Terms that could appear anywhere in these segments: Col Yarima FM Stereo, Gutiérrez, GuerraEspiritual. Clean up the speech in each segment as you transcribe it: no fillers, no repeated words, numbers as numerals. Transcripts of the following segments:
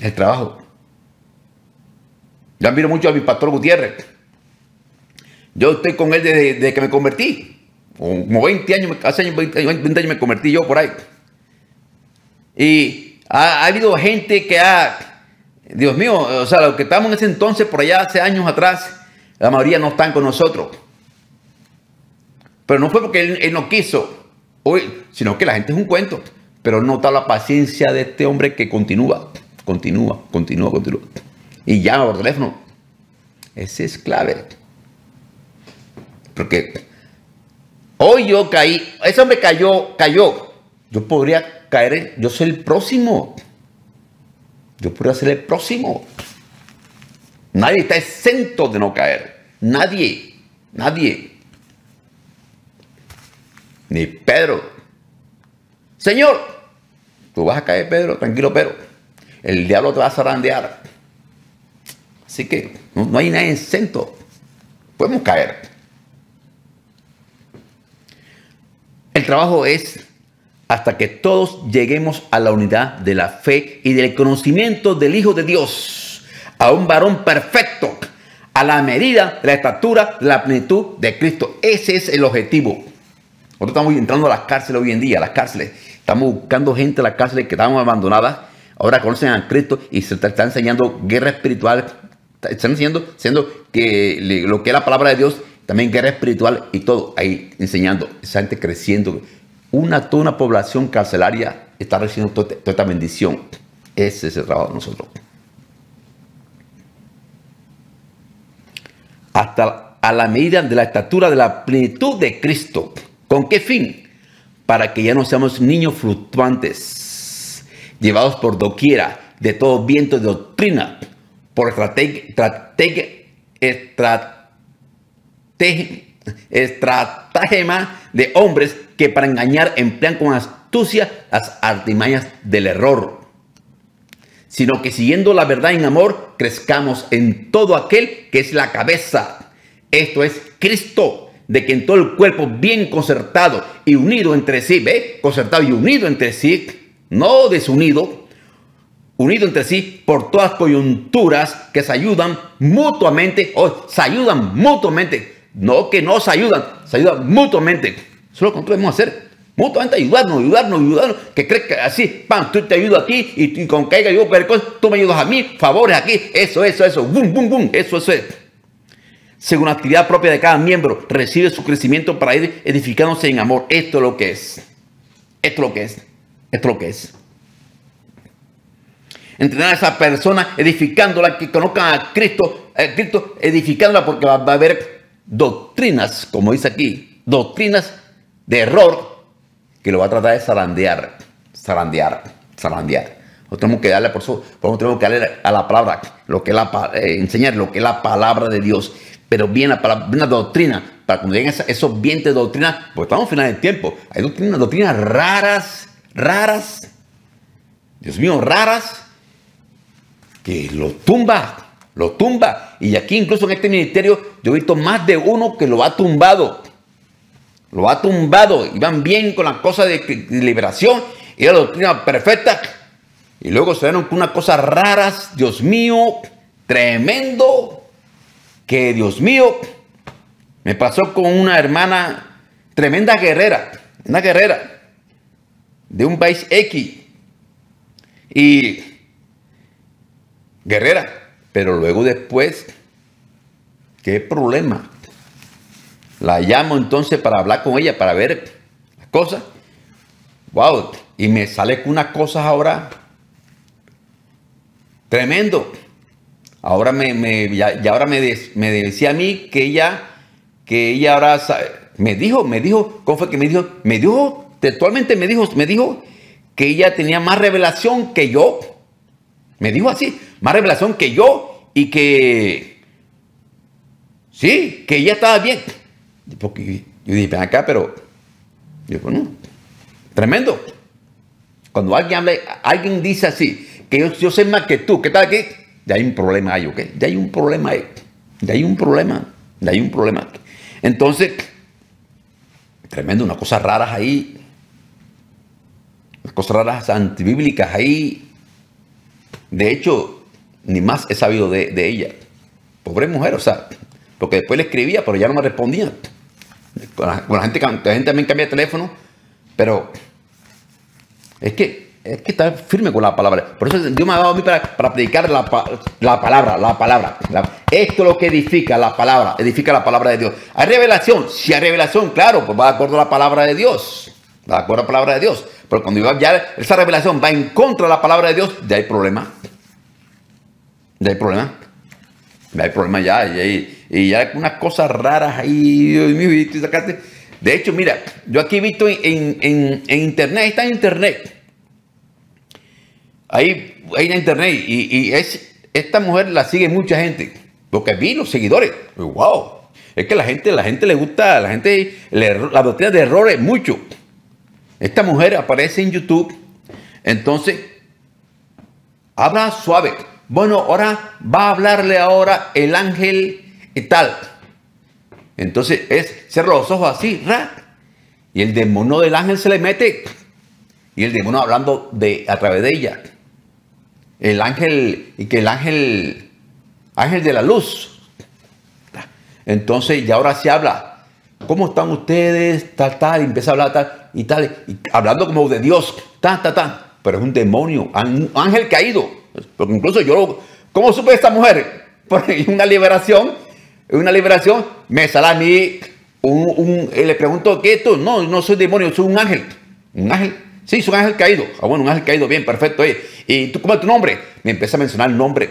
el trabajo. Yo admiro mucho a mi pastor Gutiérrez. Yo estoy con él desde que me convertí. Como 20 años, hace 20 años me convertí yo por ahí. Y ha habido gente que ha... Dios mío, o sea, los que estábamos en ese entonces, por allá hace años atrás, la mayoría no están con nosotros. Pero no fue porque él no quiso, sino que la gente es un cuento. Pero nota la paciencia de este hombre que continúa. Y llama por teléfono. Ese es clave. Porque hoy yo caí, ese hombre cayó. Yo podría caer, yo soy el próximo. Yo podría ser el próximo. Nadie está exento de no caer. Nadie. Ni Pedro. Señor, tú vas a caer, Pedro, tranquilo, Pedro. El diablo te va a zarandear. Así que no hay nadie exento. Podemos caer. El trabajo es hasta que todos lleguemos a la unidad de la fe y del conocimiento del Hijo de Dios, a un varón perfecto, a la medida, la estatura, la plenitud de Cristo. Ese es el objetivo. Nosotros estamos entrando a las cárceles hoy en día, a las cárceles. Estamos buscando gente a las cárceles que estaban abandonadas. Ahora conocen a Cristo y se está enseñando guerra espiritual. Están enseñando que lo que es la palabra de Dios, también guerra espiritual y todo. Ahí enseñando, esa gente creciendo. Toda una población carcelaria está recibiendo toda esta bendición. Ese es el trabajo de nosotros. Hasta a la medida de la estatura de la plenitud de Cristo. ¿Con qué fin? Para que ya no seamos niños fluctuantes, llevados por doquiera, de todo viento de doctrina, por estratagema de hombres que para engañar emplean con astucia las artimañas del error, sino que siguiendo la verdad en amor, crezcamos en todo aquel que es la cabeza, esto es Cristo, de que en todo el cuerpo bien concertado y unido entre sí, ¿ve? Concertado y unido entre sí, no desunido, unido entre sí por todas coyunturas que se ayudan mutuamente, no que no se ayudan mutuamente. Eso es lo que nosotros debemos hacer, mutuamente ayudarnos, que crees que así, pam, tú te ayudo aquí y con que yo perco, tú me ayudas a mí, favores aquí, eso, boom, eso es. Según la actividad propia de cada miembro, recibe su crecimiento para ir edificándose en amor. Esto es lo que es. Entrenar a esa persona edificándola, que conozca a Cristo, edificándola, porque va a haber doctrinas, como dice aquí, doctrinas de error que lo va a tratar de zarandear. Nosotros tenemos que darle, por eso tenemos que darle a la palabra, lo que es enseñar lo que es la palabra de Dios. Pero bien la doctrina, para cuando lleguen esos vientos de doctrina, porque estamos al final del tiempo. Hay doctrinas raras, Dios mío, que lo tumba. Y aquí incluso en este ministerio yo he visto más de uno que lo ha tumbado. Y van bien con las cosas de liberación y la doctrina perfecta. Y luego se dieron con unas cosas raras, Dios mío, tremendo. Que Dios mío, me pasó con una hermana tremenda guerrera, de un país X y guerrera, pero luego después, ¿qué problema? La llamo entonces para hablar con ella, para ver las cosas. Wow, y me sale con unas cosas ahora tremendo. Ahora me decía a mí que ella ahora me dijo, ¿cómo fue que me dijo? Me dijo, textualmente me dijo que ella tenía más revelación que yo. Me dijo así, más revelación que yo y que, sí, que ella estaba bien. Porque yo dije, ven acá, pero, yo, bueno, tremendo. Cuando alguien dice así, que yo sé más que tú, ¿qué tal aquí? Ya hay un problema ahí, ¿ok? Ya hay un problema. Entonces, tremendo, unas cosas raras ahí. Unas cosas raras antibíblicas ahí. De hecho, ni más he sabido de ella. Pobre mujer, o sea, porque después le escribía, pero ya no me respondía. Con la gente también cambia de teléfono, pero es que está firme con la palabra. Por eso Dios me ha dado a mí para predicar la palabra. Esto es lo que edifica la palabra de Dios. Hay revelación, si hay revelación, claro, pues va de acuerdo a la palabra de Dios. Va de acuerdo a la palabra de Dios. Pero cuando ya esa revelación va en contra de la palabra de Dios, ya hay problema. Ya hay problema. Ya hay problema ya. Y ya hay unas cosas raras ahí. Dios mío, y tú sacaste. De hecho, mira, yo aquí he visto en internet, está en internet. Ahí en internet. Esta mujer la sigue mucha gente. Porque vi los seguidores. ¡Wow! Es que la gente le gusta, la doctrina de errores mucho. Esta mujer aparece en YouTube, entonces habla suave. Bueno, ahora va a hablarle ahora el ángel y tal. Entonces cierra los ojos así, y el demonio del ángel se le mete. Y el demonio hablando a través de ella. El ángel, ángel de la luz. Entonces ya ahora sí habla. ¿Cómo están ustedes? Tal, empieza a hablar tal, hablando como de Dios, tal. Pero es un demonio, un ángel caído. Porque incluso ¿cómo supe esta mujer? Porque una liberación, me sale a mí, le pregunto, ¿qué es tú? No, no soy demonio, soy un ángel. ¿Un ángel? Sí, soy un ángel caído. Ah, bueno, un ángel caído, bien, perfecto. Oye, ¿y tú cómo es tu nombre? Me empieza a mencionar el nombre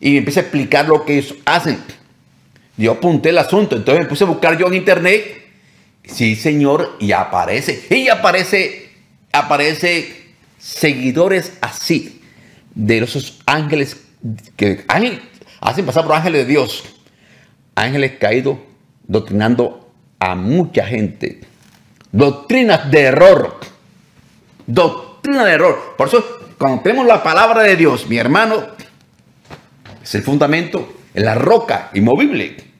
y me empieza a explicar lo que ellos hacen. Yo apunté el asunto, entonces me puse a buscar yo en internet. Sí, señor, y aparece seguidores así de esos ángeles que hacen pasar por ángeles de Dios, ángeles caídos doctrinando a mucha gente, doctrina de error. Por eso, cuando tenemos la palabra de Dios, mi hermano, es el fundamento, es la roca inmovible.